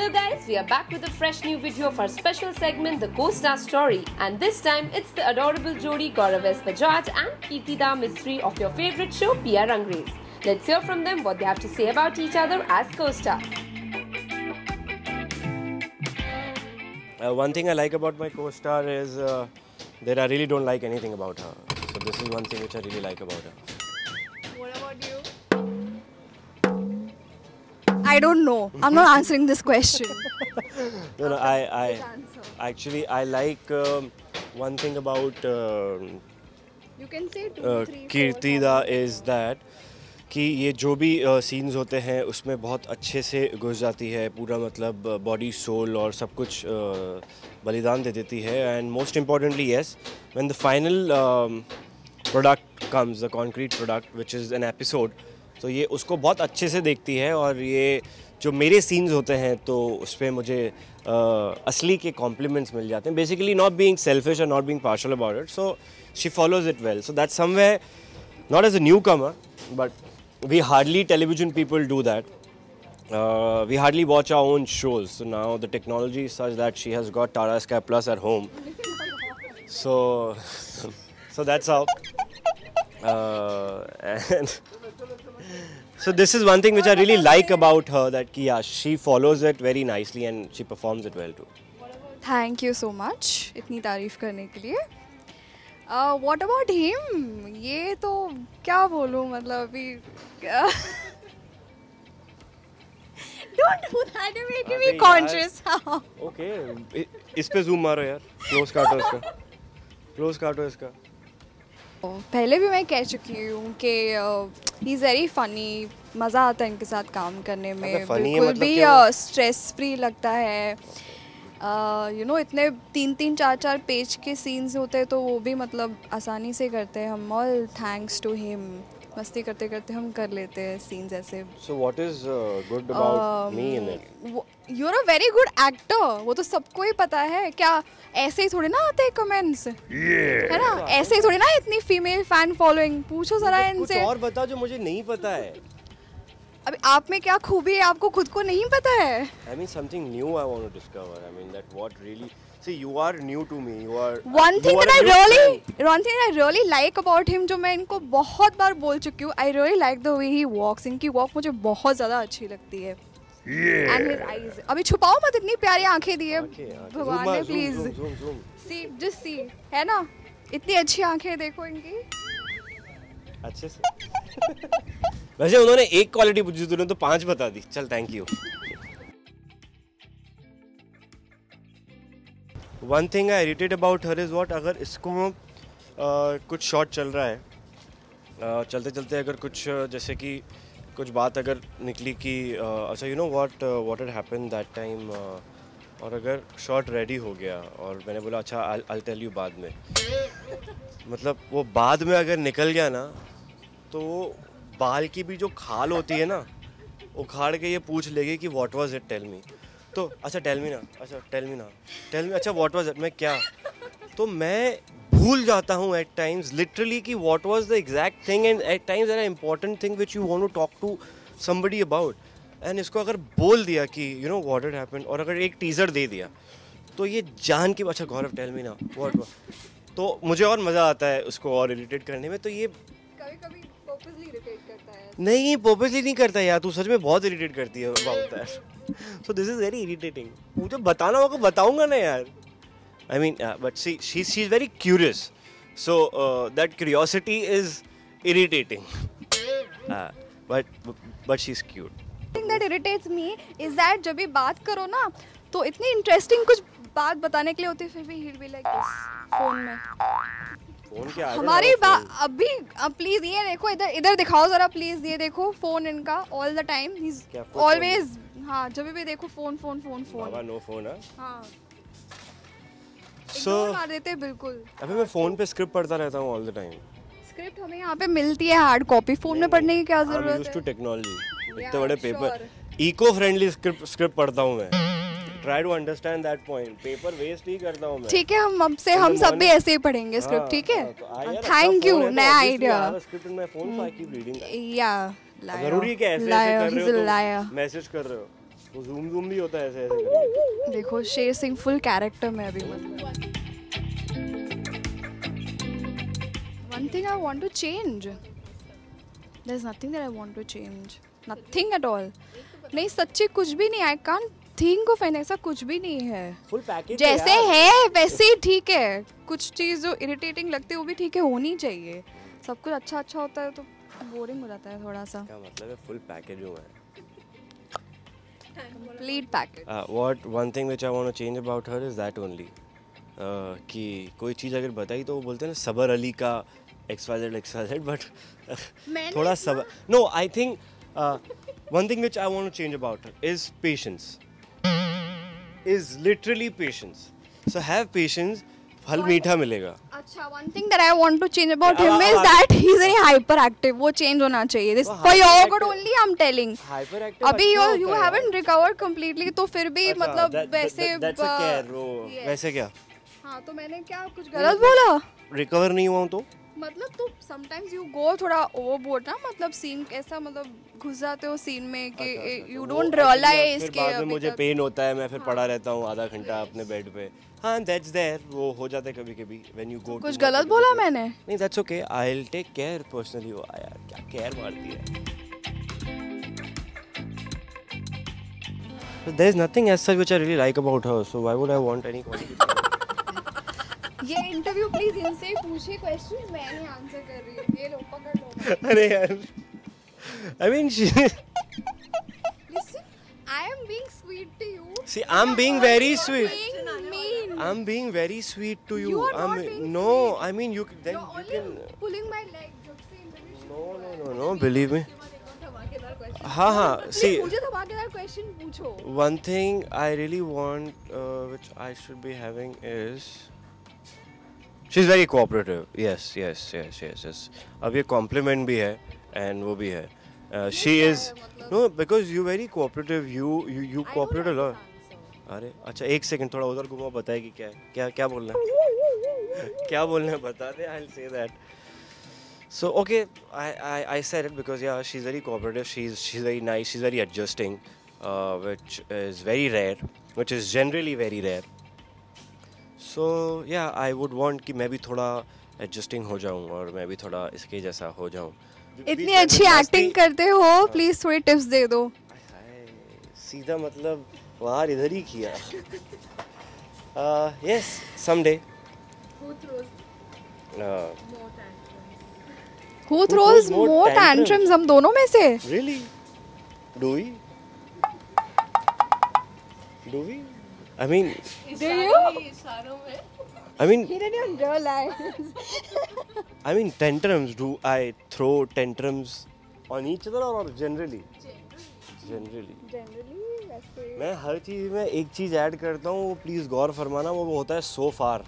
Hello guys, we are back with a fresh new video of our special segment, The Co-Star Story, and this time it's the adorable Jodi Gaurav S. Bajaj and Kirtida Mistry of your favorite show Piya Rangrezz. Let's hear from them what they have to say about each other as co-stars. One thing I like about my co-star is that I really don't like anything about her. So this is one thing which I really like about her. What about you? I don't know. I'm not answering this question. No, I like one thing about you can say Kirtida is that कि ये जो भी scenes होते हैं उसमें बहुत अच्छे से घुस जाती है पूरा मतलब body soul और सब कुछ बलिदान दे देती है and most importantly yes when the final product comes the concrete product which is an episode तो ये उसको बहुत अच्छे से देखती है और ये जो मेरे scenes होते हैं तो उसपे मुझे असली के compliments मिल जाते हैं basically not being selfish and not being partial about it so she follows it well so that's somewhere not as a newcomer but we hardly television people do that we hardly watch our own shows so now the technology is such that she has got Tara Sky Plus at home so that's how and so this is one thing which I really like about her that yeah, she follows it very nicely and she performs it well too. Thank you so much इतनी तारीफ करने के लिए. What about him? ये तो क्या बोलूँ मतलब अभी Don't do that. You're making me conscious. Okay, इस पे zoom मारो यार. Close काटो इसका. Close काटो इसका. पहले भी मैं कह चुकी हूँ कि he's very funny मज़ा आता है इनके साथ काम करने में बिल्कुल भी stress free लगता है you know इतने 3-3 4-4 पेज के scenes होते हैं तो वो भी मतलब आसानी से करते हैं हम all thanks to him मस्ती करते करते हम कर लेते हैं scenes ऐसे so what is good about me in it you're a very good actor वो तो सबको ही पता है क्या ऐसे ही थोड़ी ना आते हैं comments है ना ऐसे ही थोड़ी ना इतनी female fan following पूछो जरा इनसे कुछ और बता जो मुझे नहीं पता है अभी आप में क्या खूबी है आपको खुद को नहीं पता है I mean something new I want to discover I mean that what really See, you are new to me. You are one thing that I really like about him, जो मैं इनको बहुत बार बोल चुकी हूँ. I really like the way he walks. इनकी walk मुझे बहुत ज़्यादा अच्छी लगती है. Yeah. And his eyes. अभी छुपाओ मत इतनी प्यारी आँखें दी है. भगवान ने please. See, just see. है ना? इतनी अच्छी आँखें देखो इनकी. अच्छे से. वैसे उन्होंने एक quality पूछी तूने तो 5 बता दी. चल thank you. One thing I irritate about her is what अगर इसको कुछ शॉट चल रहा है चलते चलते अगर कुछ जैसे कि कुछ बात अगर निकली कि अच्छा you know what had happened that time और अगर शॉट रेडी हो गया और मैंने बोला अच्छा I'll tell you बाद में मतलब वो बाद में अगर निकल गया ना तो बाल की भी जो खाल होती है ना उखाड़ के ये पूछ लेगी कि what was it tell me तो अच्छा tell me ना अच्छा what was it मैं क्या तो मैं भूल जाता हूँ at times literally कि what was the exact thing and at times there are important thing which you want to talk to somebody about and इसको अगर बोल दिया कि you know what had happened और अगर एक teaser दे दिया तो ये जान के अच्छा गौरव tell me ना what तो मुझे और मज़ा आता है उसको और irritate करने में तो ये कभी-कभी purposely irritate करता है नहीं purposely नहीं करता यार तू सच में बहुत irritate करती है about that So this is very irritating. मुझे बताना होगा बताऊँगा ना यार. I mean, but see, she's very curious. So that curiosity is irritating. But she's cute. The thing that irritates me is that जब भी बात करो ना तो इतनी interesting कुछ बात बताने के लिए होती है फिर भी he'll be like this phone में. हमारी बात अभी please ये देखो इधर दिखाओ जरा please ये देखो phone इनका all the time he's always हाँ जब भी देखो phone बाबा no phone है हाँ इग्नोर मार देते हैं बिल्कुल अभी मैं phone पे script पढ़ता रहता हूँ all the time script हमें यहाँ पे मिलती है hard copy phone में पढ़ने की क्या ज़रूरत है I'm used to technology इतने बड़े paper eco friendly script पढ़ता हूँ मैं Try to understand that point. Paper waste नहीं करता हूँ मैं. ठीक है हम सब भी ऐसे ही पढ़ेंगे script ठीक है. Thank you नया idea. I have a script in my phone so I keep reading that. Yeah. Liar. जरूरी है कि ऐसे कर रहे हो तो message कर रहे हो. वो zoom zoom नहीं होता ऐसे ऐसे। देखो शेर सिंह फुल कैरेक्टर में अभी मतलब। One thing I want to change. There's nothing that I want to change. Nothing at all. नहीं सच्ची कुछ भी नहीं। I can't think of anything. ऐसा कुछ भी नहीं है। Full package जैसे है वैसे ही ठीक है। कुछ चीज़ जो irritating लगती है वो भी ठीक है होनी चाहिए। सब कुछ अच्छा अच्छा होता है तो boring हो जाता है थोड़ा सा। क्या मतलब है full package हुआ है? Complete package. What one thing which I want to change about her is that only. कि कोई चीज़ अगर बताई तो वो बोलते हैं ना सबर अली का XYZ but थोड़ा सबर. No, I think one thing which I want to change about her is patience. Is literally patience. So have patience. फल मीठा मिलेगा. अच्छा, one thing that I want to change about him is that he is very hyperactive. वो change होना चाहिए. This for your good only I'm telling. Hyperactive. अभी you haven't recovered completely तो फिर भी मतलब वैसे. That's a care. वो वैसे क्या? हाँ तो मैंने क्या कुछ गलत बोला? Recover नहीं हुआ हूँ तो? मतलब तो sometimes you go थोड़ा overboard ना मतलब scene ऐसा मतलब घुस जाते हो scene में कि you don't realize कि बाद में मुझे pain होता है मैं फिर पड़ा रहता हूँ आधा घंटा अपने bed पे. हाँ that's there वो हो जाता है कभी कभी when you go. कुछ गलत बोला मैंने? नहीं that's okay I'll take care personally. वो यार क्या care मारती है. There's nothing as such which I really like about her so why would I want any quality? ये इंटरव्यू प्लीज इनसे पूछे क्वेश्चन मैंने आंसर कर रही हूँ ये लोग पकड़ लो. अरे यार I mean listen I am being sweet to you. See I'm being very sweet. I'm being very sweet to you. No I mean you then you can pulling my leg. No believe me. हाँ हाँ see मुझे धमाकेदार question पूछो. One thing I really want which I should be having is she's very cooperative. Yes. अब ये compliment भी है and वो भी है. She is no because you very cooperative. You cooperate a lot. अरे अच्छा एक second थोड़ा उधर घुमाओ बताएं कि क्या बोलना है क्या बोलना है बता दे. I'll say that. So okay I said it because yeah she's very cooperative. She's very nice. She's very adjusting, which is very rare. Which is generally very rare. So yeah, I would want कि मैं भी थोड़ा adjusting हो जाऊँ और मैं भी थोड़ा इसके जैसा हो जाऊँ. इतनी अच्छी acting करते हो, please थोड़ी tips दे दो. सीधा मतलब वहाँ इधर ही किया. Yes, someday. Who throws more tantrums? Who throws more tantrums? हम दोनों में से? Really? Do we? Do we? I mean, do you? I mean, he didn't even realize. I mean, tantrums. Do I throw tantrums on each other or generally? Generally. मैं हर चीज़ में एक चीज़ add करता हूँ. Please गौर फरमाना. वो होता है so far.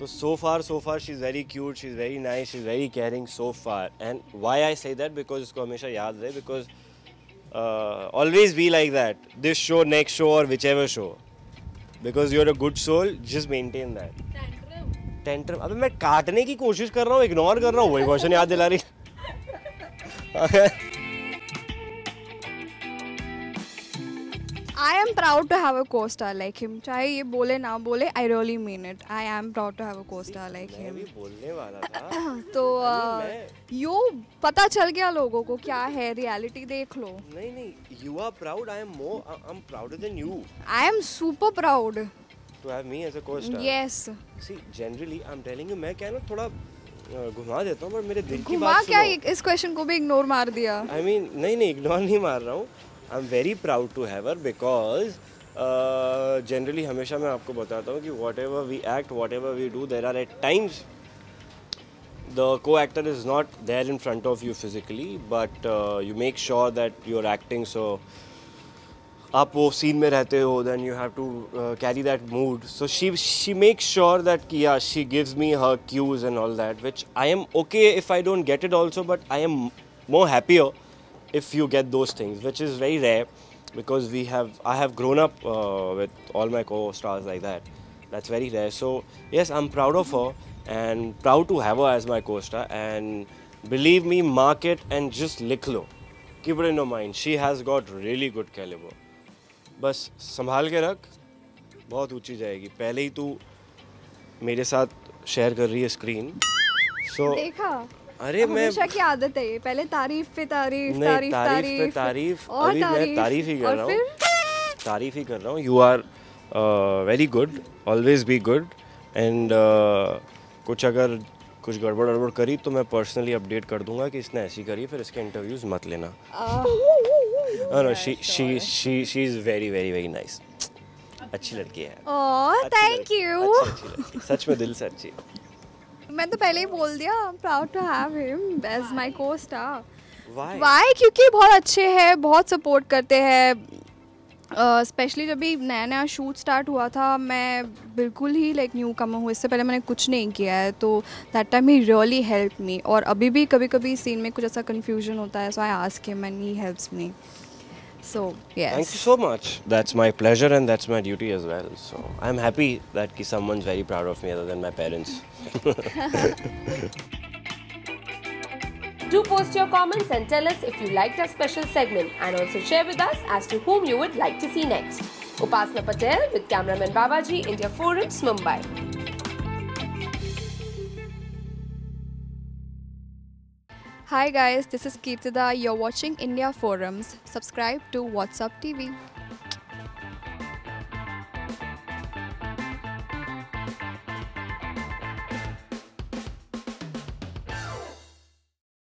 तो so far she's very cute. She's very nice. She's very caring. So far. And why I say that because इसको हमेशा याद रहे because always be like that. This show, next show, or whichever show, because you're a good soul. Just maintain that. Tantrum. अबे मैं काटने की कोशिश कर रहा हूँ, ignore कर रहा हूँ. वही क्वेश्चन याद दिला रही. I am proud to have a co-star like him. चाहे ये बोले ना बोले, I really mean it. I am proud to have a co-star like him. मैं भी बोलने वाला था. तो you पता चल गया लोगों को क्या है reality देख लो. नहीं you are proud. I'm prouder than you. I am super proud. To have me as a co-star. Yes. See generally I'm telling you मैं क्या ना थोड़ा घुमा देता हूँ पर मेरे दिल की बात सुनो. घुमा क्या इस question को भी ignore मार दिया. I mean नहीं ignore नहीं मार रहा हूँ. I'm very proud to have her because generally हमेशा मैं आपको बताता हूँ कि whatever we act, whatever we do, there are at times the co-actor is not there in front of you physically, but you make sure that you're acting. So आप वो scene में रहते हो, then you have to carry that mood. So she makes sure that yeah, she gives me her cues and all that, which I am okay if I don't get it also, but I am more happier. If you get those things, which is very rare, because I have grown up with all my co-stars like that. That's very rare. So yes, I'm proud of her and proud to have her as my co-star. And believe me, mark it and just likh lo. keep it in your mind. She has got really good caliber. बस संभाल के रख, बहुत ऊँची जाएगी. पहले ही तू मेरे साथ शेयर कर रही है स्क्रीन. So देखा. अरे मैं हमेशा की आदत है ये, पहले तारीफ पे तारीफ, तारीफ तारीफ तारीफ और तारीफ. तारीफ ही कर रहा हूँ, तारीफ ही कर रहा हूँ. You are very good, always be good. And कुछ अगर कुछ गड़बड़ गड़बड़ करी तो मैं पर्सनली अपडेट कर दूँगा कि इसने ऐसी करी, फिर इसके इंटरव्यूज मत लेना. No, she is very nice. अच्छी लड़की है. Oh, thank you. सच में दिल से अच्छी. मैंने तो पहले ही बोल दिया, I'm proud to have him as my co-star. Why? Why? क्योंकि बहुत अच्छे हैं, बहुत सपोर्ट करते हैं. Especially जब भी नया शूट स्टार्ट हुआ था, मैं बिल्कुल ही लाइक न्यू कमर हूँ, इससे पहले मैंने कुछ नहीं किया है, तो that time he really helped me. और अभी भी कभी कभी सीन में कुछ ऐसा confusion होता है, so I ask him and he helps me. So yes. Thank you so much. That's my pleasure and that's my duty as well. So I'm happy that someone's very proud of me other than my parents. Do post your comments and tell us if you liked our special segment, and also share with us as to whom you would like to see next. Upasana Patel with cameraman Babaji, India Forums, Mumbai. Hi guys, this is Kirtida. You're watching India Forums. Subscribe to WhatsUp TV.